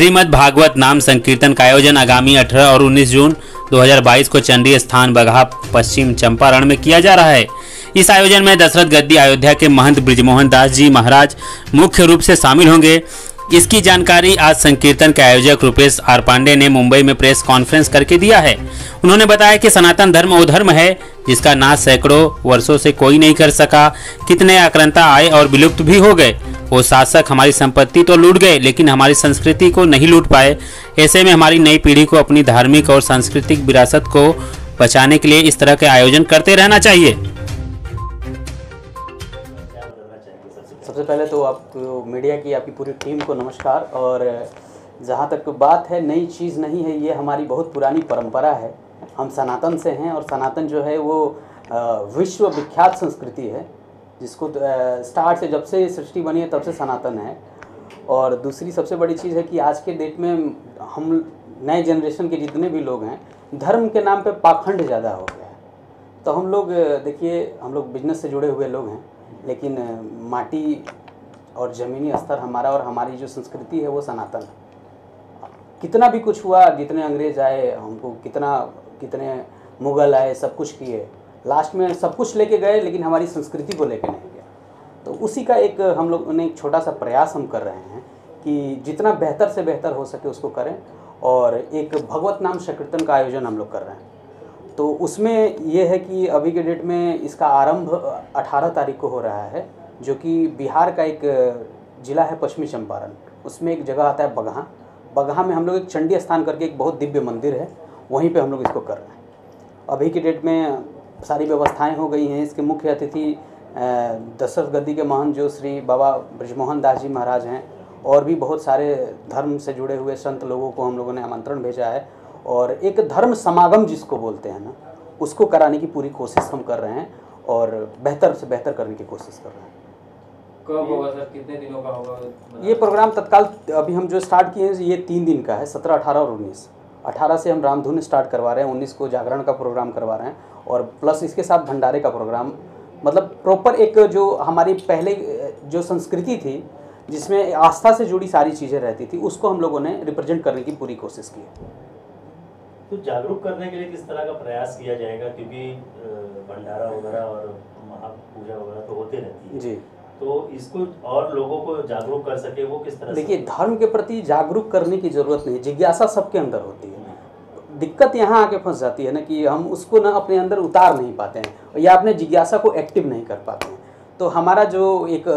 श्रीमद भागवत नाम संकीर्तन का आयोजन आगामी 18 और 19 जून 2022 को चंडी स्थान बगहा पश्चिम चंपारण में किया जा रहा है। इस आयोजन में दशरथ गद्दी अयोध्या के महंत ब्रजमोहन दास जी महाराज मुख्य रूप से शामिल होंगे। इसकी जानकारी आज संकीर्तन के आयोजक रूपेश आर पांडेय ने मुंबई में प्रेस कॉन्फ्रेंस करके दिया है। उन्होंने बताया कि सनातन धर्म वो धर्म है जिसका नाश सैकड़ों वर्षों से कोई नहीं कर सका। कितने आक्रांता आए और विलुप्त भी हो गए। वो शासक हमारी संपत्ति तो लूट गए लेकिन हमारी संस्कृति को नहीं लूट पाए। ऐसे में हमारी नई पीढ़ी को अपनी धार्मिक और सांस्कृतिक विरासत को बचाने के लिए इस तरह के आयोजन करते रहना चाहिए। सबसे पहले तो आपको मीडिया की आपकी पूरी टीम को नमस्कार। और जहाँ तक बात है, नई चीज़ नहीं है, ये हमारी बहुत पुरानी परंपरा है। हम सनातन से हैं और सनातन जो है वो विश्व विख्यात संस्कृति है, जिसको स्टार्ट से जब से सृष्टि बनी है तब से सनातन है। और दूसरी सबसे बड़ी चीज़ है कि आज के डेट में हम नए जनरेशन के जितने भी लोग हैं, धर्म के नाम पर पाखंड ज़्यादा हो गया है। तो हम लोग देखिए, हम लोग बिजनेस से जुड़े हुए लोग हैं, लेकिन माटी और ज़मीनी स्तर हमारा और हमारी जो संस्कृति है वो सनातन है। कितना भी कुछ हुआ, जितने अंग्रेज आए, हमको कितने मुग़ल आए, सब कुछ किए, लास्ट में सब कुछ लेके गए लेकिन हमारी संस्कृति को लेके नहीं गया। तो उसी का एक हम लोग ने एक छोटा सा प्रयास हम कर रहे हैं कि जितना बेहतर से बेहतर हो सके उसको करें। और एक भगवत नाम संकीर्तन का आयोजन हम लोग कर रहे हैं। तो उसमें यह है कि अभी के डेट में इसका आरंभ 18 तारीख को हो रहा है, जो कि बिहार का एक ज़िला है पश्चिमी चंपारण, उसमें एक जगह आता है बगहा। बगहा में हम लोग एक चंडी स्थान करके एक बहुत दिव्य मंदिर है, वहीं पे हम लोग इसको कर रहे हैं। अभी के डेट में सारी व्यवस्थाएं हो गई हैं। इसके मुख्य अतिथि दशरथ गद्दी के महंत जो श्री बाबा ब्रजमोहन दास जी महाराज हैं, और भी बहुत सारे धर्म से जुड़े हुए संत लोगों को हम लोगों ने आमंत्रण भेजा है। और एक धर्म समागम जिसको बोलते हैं ना, उसको कराने की पूरी कोशिश हम कर रहे हैं और बेहतर से बेहतर करने की कोशिश कर रहे हैं। कब होगा सर, कितने दिनों का होगा ये प्रोग्राम? तत्काल अभी हम जो स्टार्ट किए हैं ये 3 दिन का है, 17, 18 और 19। 18 से हम रामधुन स्टार्ट करवा रहे हैं, 19 को जागरण का प्रोग्राम करवा रहे हैं, और प्लस इसके साथ भंडारे का प्रोग्राम। मतलब प्रॉपर एक जो हमारी पहले जो संस्कृति थी जिसमें आस्था से जुड़ी सारी चीज़ें रहती थी, उसको हम लोगों ने रिप्रेजेंट करने की पूरी कोशिश की है। तो जागरूक करने के लिए किस तरह का प्रयास किया जाएगा? क्योंकि भंडारा वगैरह और महापूजा वगैरह तो होते रहती है जी, तो इसको और लोगों को जागरूक कर सके वो किस तरह? देखिए, धर्म के प्रति जागरूक करने की ज़रूरत नहीं, जिज्ञासा सबके अंदर होती है। दिक्कत यहाँ आके फंस जाती है ना कि हम उसको ना अपने अंदर उतार नहीं पाते हैं या अपने जिज्ञासा को एक्टिव नहीं कर पाते हैं। तो हमारा जो एक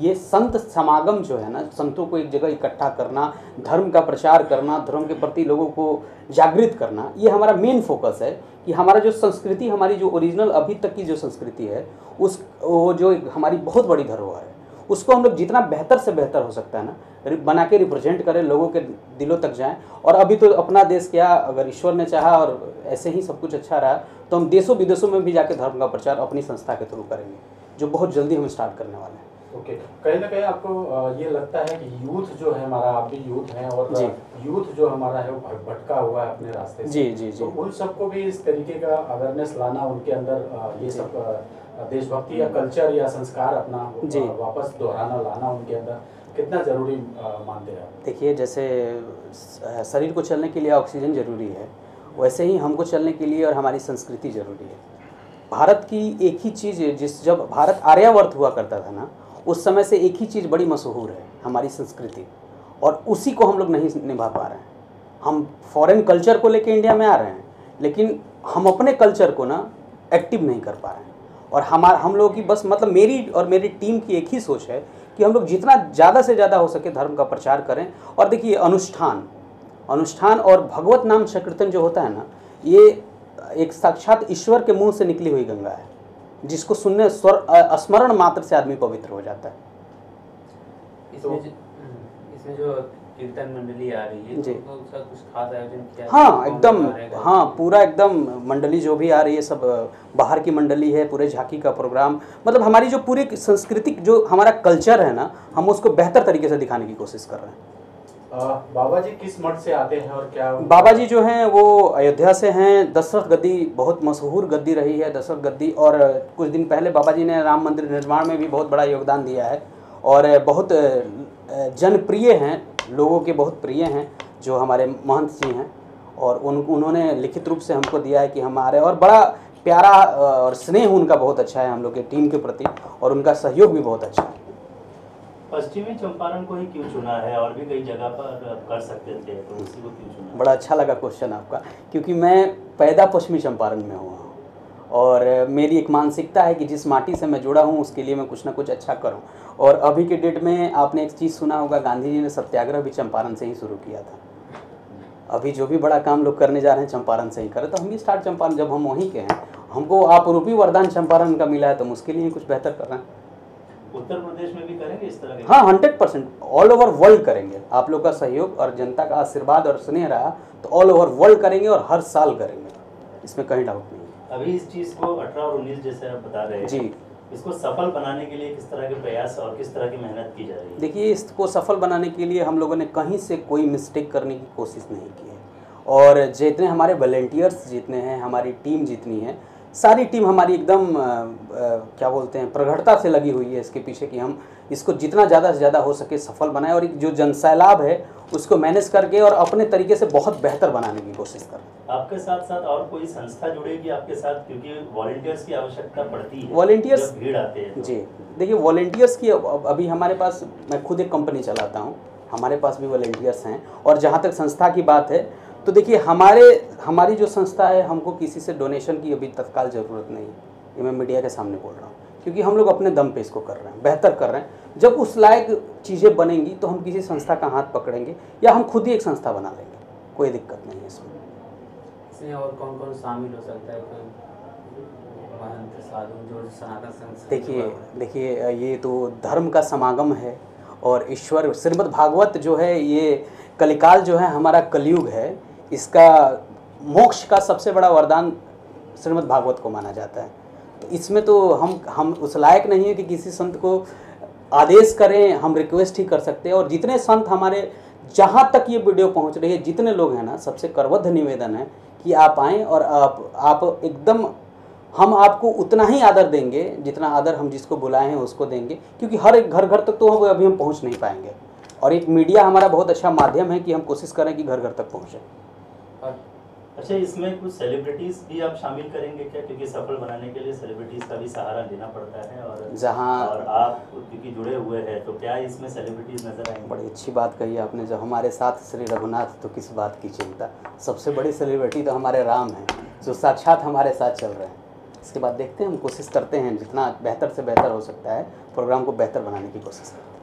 ये संत समागम जो है ना, संतों को एक जगह इकट्ठा करना, धर्म का प्रचार करना, धर्म के प्रति लोगों को जागृत करना, ये हमारा मेन फोकस है कि हमारा जो संस्कृति, हमारी जो ओरिजिनल अभी तक की जो संस्कृति है, उस वो जो हमारी बहुत बड़ी धरोहर है, उसको हम लोग जितना बेहतर से बेहतर हो सकता है ना बना के रिप्रेजेंट करें, लोगों के दिलों तक जाएँ। और अभी तो अपना देश क्या, अगर ईश्वर ने चाहा और ऐसे ही सब कुछ अच्छा रहा तो हम देशों विदेशों में भी जाके धर्म का प्रचार अपनी संस्था के थ्रू करेंगे, जो बहुत जल्दी हम स्टार्ट करने वाले हैं। ओके, कहीं ना कहीं आपको ये लगता है कि यूथ जो है हमारा, आप भी यूथ हैं और यूथ जो हमारा है वो भटका हुआ है अपने रास्ते से। जी जी जी। तो उन सबको भी इस तरीके का अवेयरनेस लाना, उनके अंदर ये सब देशभक्ति या कल्चर या संस्कार अपना वापस दोहराना लाना उनके अंदर कितना जरूरी मानते हैं? देखिए, जैसे शरीर को चलने के लिए ऑक्सीजन जरूरी है, वैसे ही हमको चलने के लिए और हमारी संस्कृति जरूरी है। भारत की एक ही चीज़ जिस जब भारत आर्यावर्त हुआ करता था ना, उस समय से एक ही चीज़ बड़ी मशहूर है, हमारी संस्कृति, और उसी को हम लोग नहीं निभा पा रहे हैं। हम फॉरेन कल्चर को लेके इंडिया में आ रहे हैं लेकिन हम अपने कल्चर को ना एक्टिव नहीं कर पा रहे हैं। और हम लोगों की बस मतलब मेरी और मेरी टीम की एक ही सोच है कि हम लोग जितना ज़्यादा से ज़्यादा हो सके धर्म का प्रचार करें। और देखिए, अनुष्ठान और भगवत नाम संकीर्तन जो होता है ना, ये एक साक्षात ईश्वर के मुंह से निकली हुई गंगा है, जिसको सुनने स्मरण मात्र से आदमी पवित्र हो जाता है। इसमें जो कीर्तन मंडली आ रही है, तो उसका कुछ खास आयोजन किया? हाँ एकदम, हाँ पूरा एकदम। मंडली जो भी आ रही है सब बाहर की मंडली है, पूरे झांकी का प्रोग्राम। मतलब हमारी जो पूरी सांस्कृतिक जो हमारा कल्चर है ना, हम उसको बेहतर तरीके से दिखाने की कोशिश कर रहे हैं। बाबा जी किस मठ से आते हैं और क्या? बाबा जी जो हैं वो अयोध्या से हैं। दशरथ गद्दी बहुत मशहूर गद्दी रही है, दशरथ गद्दी। और कुछ दिन पहले बाबा जी ने राम मंदिर निर्माण में भी बहुत बड़ा योगदान दिया है और बहुत जनप्रिय हैं लोगों के बहुत प्रिय हैं जो हमारे महंत जी हैं, और उन्होंने लिखित रूप से हमको दिया है कि हमारे, और बड़ा प्यारा और स्नेह उनका बहुत अच्छा है हम लोग के टीम के प्रति, और उनका सहयोग भी बहुत अच्छा है। पश्चिमी चंपारण को ही क्यों चुना है, और भी कई जगह पर कर सकते थे, तो उसी को क्यों चुना? बड़ा अच्छा लगा क्वेश्चन आपका, क्योंकि मैं पैदा पश्चिमी चंपारण में हुआ हूँ और मेरी एक मानसिकता है कि जिस माटी से मैं जुड़ा हूँ उसके लिए मैं कुछ ना कुछ अच्छा करूँ। और अभी के डेट में आपने एक चीज़ सुना होगा, गांधी जी ने सत्याग्रह भी चंपारण से ही शुरू किया था। अभी जो भी बड़ा काम लोग करने जा रहे हैं चंपारण से ही करें, तो हम भी स्टार्ट चंपारण, जब हम वहीं के हैं, हमको आप रूपी वरदान चंपारण का मिला है, तो हम उसके लिए कुछ बेहतर कर रहे हैं। उत्तर प्रदेश में भी करेंगे इस तरह के? हाँ, 100% ऑल ओवर वर्ल्ड करेंगे। आप लोग का सहयोग और जनता का आशीर्वाद और स्नेह रहा तो ऑल ओवर वर्ल्ड करेंगे और हर साल करेंगे, इसमें कहीं डाउट नहीं। अभी इस चीज़ को 18 और 19 जैसे आप बता रहे हैं जी, इसको सफल बनाने के लिए किस तरह के प्रयास और किस तरह की मेहनत की जा रही है? देखिए, इसको सफल बनाने के लिए हम लोगों ने कहीं से कोई मिस्टेक करने की कोशिश नहीं की है, और जितने हमारे वॉलेंटियर्स जितने हैं, हमारी टीम जितनी है, सारी टीम हमारी एकदम क्या बोलते हैं, प्रगढ़ता से लगी हुई है इसके पीछे कि हम इसको जितना ज़्यादा से ज़्यादा हो सके सफल बनाएं, और जो जनसैलाब है उसको मैनेज करके और अपने तरीके से बहुत बेहतर बनाने की कोशिश करें। आपके साथ साथ और कोई संस्था जुड़ेगी आपके साथ, क्योंकि वॉलंटियर्स की आवश्यकता पड़ती है, वॉलंटियर्स भीड़ आते हैं तो। जी देखिए, वॉलंटियर्स की अभी हमारे पास, मैं खुद एक कंपनी चलाता हूँ, हमारे पास भी वॉलंटियर्स हैं। और जहाँ तक संस्था की बात है तो देखिए, हमारी जो संस्था है, हमको किसी से डोनेशन की अभी तत्काल ज़रूरत नहीं है, ये मैं मीडिया के सामने बोल रहा हूँ, क्योंकि हम लोग अपने दम पे इसको कर रहे हैं, बेहतर कर रहे हैं। जब उस लायक चीज़ें बनेंगी तो हम किसी संस्था का हाथ पकड़ेंगे या हम खुद ही एक संस्था बना लेंगे, कोई दिक्कत नहीं है इसमें। और कौन कौन शामिल हो सकता है? देखिए, ये तो धर्म का समागम है, और ईश्वर श्रीमद भागवत जो है, ये कलिकाल जो है, हमारा कलयुग है, इसका मोक्ष का सबसे बड़ा वरदान श्रीमद् भागवत को माना जाता है। तो इसमें तो हम उस लायक नहीं है कि किसी संत को आदेश करें, हम रिक्वेस्ट ही कर सकते हैं। और जितने संत हमारे, जहाँ तक ये वीडियो पहुँच रही है, जितने लोग हैं ना, सबसे करबद्ध निवेदन है कि आप आएँ, और आप एकदम, हम आपको उतना ही आदर देंगे जितना आदर हम जिसको बुलाए हैं उसको देंगे, क्योंकि हर एक घर घर तक तो अभी हम पहुँच नहीं पाएंगे, और एक मीडिया हमारा बहुत अच्छा माध्यम है कि हम कोशिश करें कि घर घर तक पहुँचें। अच्छा, इसमें कुछ सेलिब्रिटीज भी आप शामिल करेंगे क्या, क्योंकि सफल बनाने के लिए सेलिब्रिटीज का भी सहारा लेना पड़ता है, और आप क्योंकि जुड़े हुए हैं तो क्या इसमें सेलिब्रिटीज नजर आएंगे? बड़ी अच्छी बात कही आपने, जब हमारे साथ श्री रघुनाथ तो किस बात की चिंता, सबसे बड़ी सेलिब्रिटी तो हमारे राम हैं जो साक्षात हमारे साथ चल रहे हैं। इसके बाद देखते हैं, हम कोशिश करते हैं जितना बेहतर से बेहतर हो सकता है, प्रोग्राम को बेहतर बनाने की कोशिश करते हैं।